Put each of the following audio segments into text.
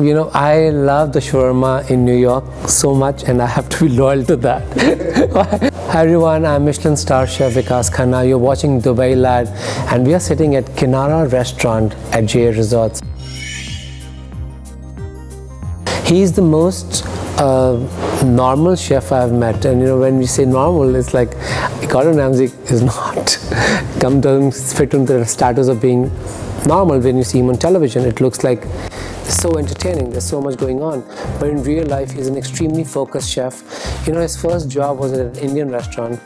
You know, I love the shawarma in New York so much, and I have to be loyal to that. Hi everyone, I'm Michelin star chef Vikas Khanna. You're watching Dubai Lad, and we are sitting at Kinara restaurant at J.A. Resorts. He's the most normal chef I've met, and you know, when we say normal, it's like Gordon Ramsay is not doesn't fit into the status of being normal. When you see him on television, it looks like so entertaining, there's so much going on, but in real life he's an extremely focused chef. You know, his first job was at an Indian restaurant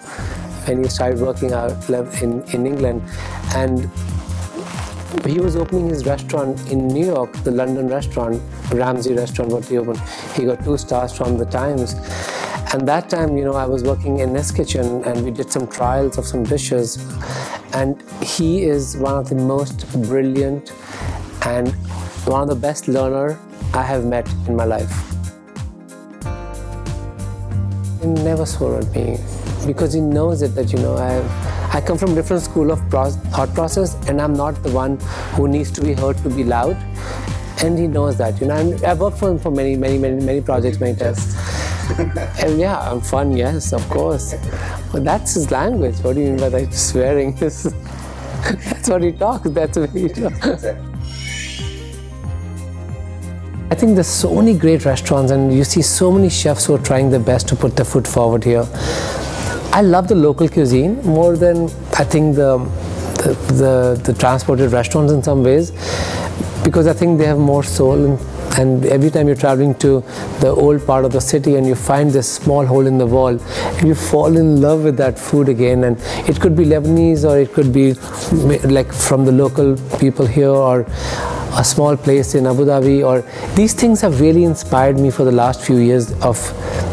when he started working out in England, and he was opening his restaurant in New York, the London restaurant, Ramsay restaurant, what he opened. He got 2 stars from the Times. And that time, you know, I was working in his kitchen and we did some trials of some dishes. And he is one of the most brilliant and one of the best learner I have met in my life. He never swore at me because he knows it that, you know, I come from a different school of thought process, and I'm not the one who needs to be heard to be loud. And he knows that, you know. I've worked for him for many projects, many tests. And yeah, I'm fun, yes, of course. But that's his language. What do you mean by that? Swearing. That's what he talks. That's what he talks. I think there's so many great restaurants, and you see so many chefs who are trying their best to put their foot forward here. I love the local cuisine more than I think the transported restaurants in some ways, because I think they have more soul, and every time you're traveling to the old part of the city and you find this small hole in the wall, you fall in love with that food again. And it could be Lebanese, or it could be like from the local people here, or a small place in Abu Dhabi, or these things have really inspired me for the last few years of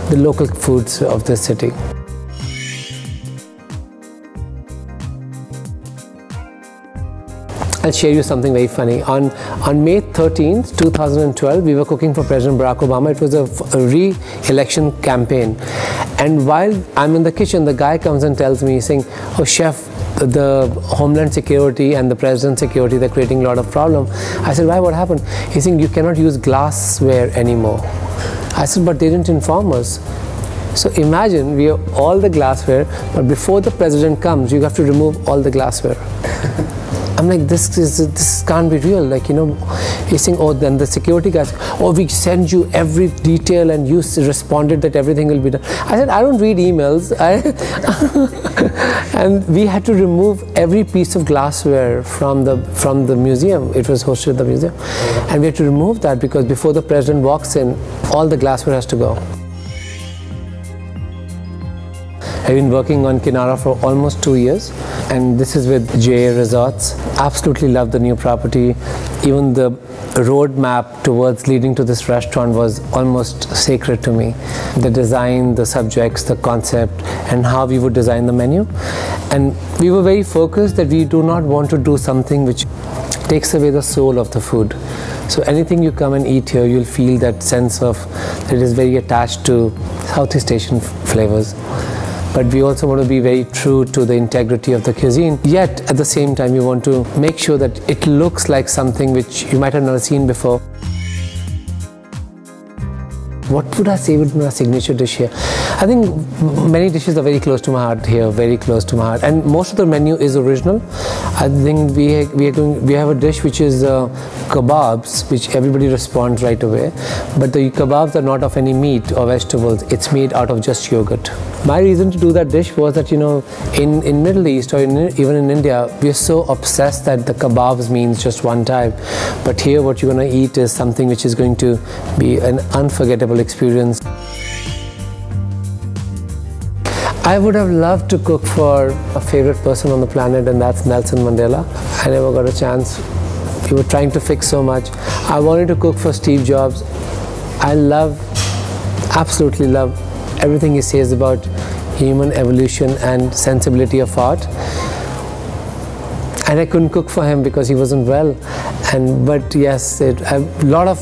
the local foods of this city. I'll share you something very funny. On May 13th, 2012, we were cooking for President Barack Obama. It was a re-election campaign. And while I'm in the kitchen, the guy comes and tells me, saying, "Oh, chef, the Homeland Security and the President's security, they're creating a lot of problem." I said, "Why, what happened?" He's saying, "You cannot use glassware anymore." I said, "But they didn't inform us." So imagine, we have all the glassware, but before the President comes, you have to remove all the glassware. I'm like, this can't be real. Like, you know, he's saying, "Oh," then the security guys, "Oh, we send you every detail and you responded that everything will be done." I said, "I don't read emails." And we had to remove every piece of glassware from the museum. It was hosted at the museum. And we had to remove that because before the president walks in, all the glassware has to go. I've been working on Kinara for almost 2 years, and this is with J.A. Resorts. Absolutely love the new property. Even the roadmap towards leading to this restaurant was almost sacred to me. The design, the subjects, the concept, and how we would design the menu. And we were very focused that we do not want to do something which takes away the soul of the food. So anything you come and eat here, you'll feel that sense of that it is very attached to Southeast Asian flavors. But we also want to be very true to the integrity of the cuisine. Yet, at the same time, you want to make sure that it looks like something which you might have never seen before. What would I say would be my signature dish here? I think many dishes are very close to my heart here, very close to my heart. And most of the menu is original. I think we have a dish which is kebabs, which everybody responds right away. But the kebabs are not of any meat or vegetables. It's made out of just yogurt. My reason to do that dish was that, you know, in Middle East or even in India, we are so obsessed that the kebabs means just one type. But here what you're going to eat is something which is going to be an unforgettable experience. I would have loved to cook for a favorite person on the planet, and that's Nelson Mandela. I never got a chance. We were trying to fix so much. I wanted to cook for Steve Jobs. I absolutely love everything he says about human evolution and sensibility of art. And I couldn't cook for him because he wasn't well. But yes, a lot of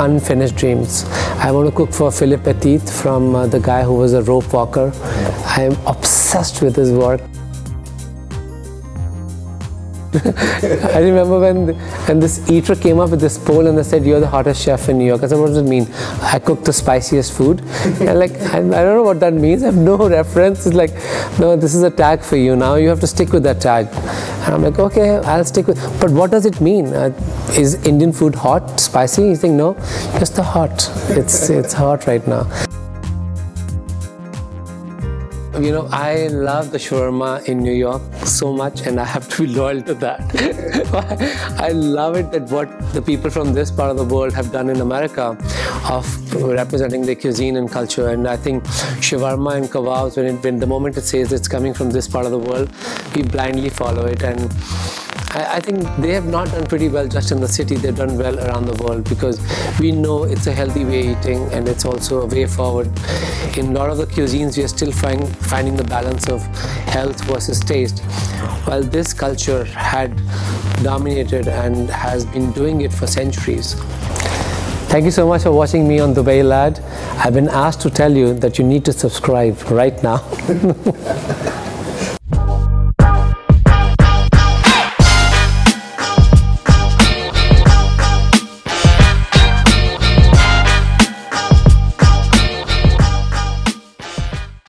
unfinished dreams. I want to cook for Philippe Petit, from the guy who was a rope walker. I am obsessed with his work. I remember when this eater came up with this poll and they said, "You're the hottest chef in New York." I said, "What does it mean?" "I cook the spiciest food." And like, I don't know what that means. I have no reference. It's like, no, this is a tag for you. Now you have to stick with that tag. And I'm like, okay, I'll stick with. But what does it mean? Is Indian food hot, spicy? You think no, just the hot. It's hot right now. You know, I love the shawarma in New York so much, and I have to be loyal to that. I love it that what the people from this part of the world have done in America of representing their cuisine and culture. And I think shawarma and kebabs, when the moment it says it's coming from this part of the world, we blindly follow it. And I think they have not done pretty well just in the city, they've done well around the world, because we know it's a healthy way of eating and it's also a way forward. In a lot of the cuisines, we are still finding the balance of health versus taste, while this culture had dominated and has been doing it for centuries. Thank you so much for watching me on Dubai Lad. I've been asked to tell you that you need to subscribe right now.